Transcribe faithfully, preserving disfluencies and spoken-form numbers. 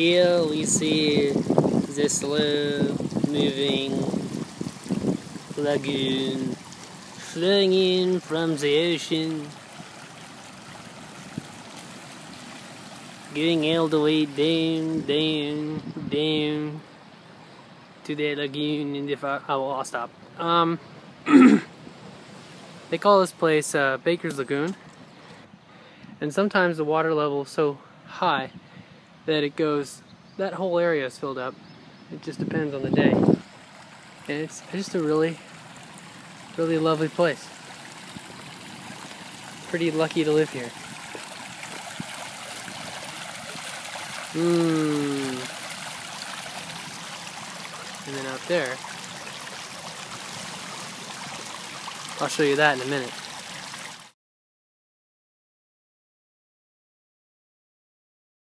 here we see the slow-moving lagoon flowing in from the ocean, going all the way down, down, down to the lagoon in the far. Oh, I'll stop. Um, they call this place uh, Baker's Lagoon, and sometimes the water level is so high that it goes, that whole area is filled up. It just depends on the day. And it's just a really, really lovely place. Pretty lucky to live here. Mmm. And then out there, I'll show you that in a minute.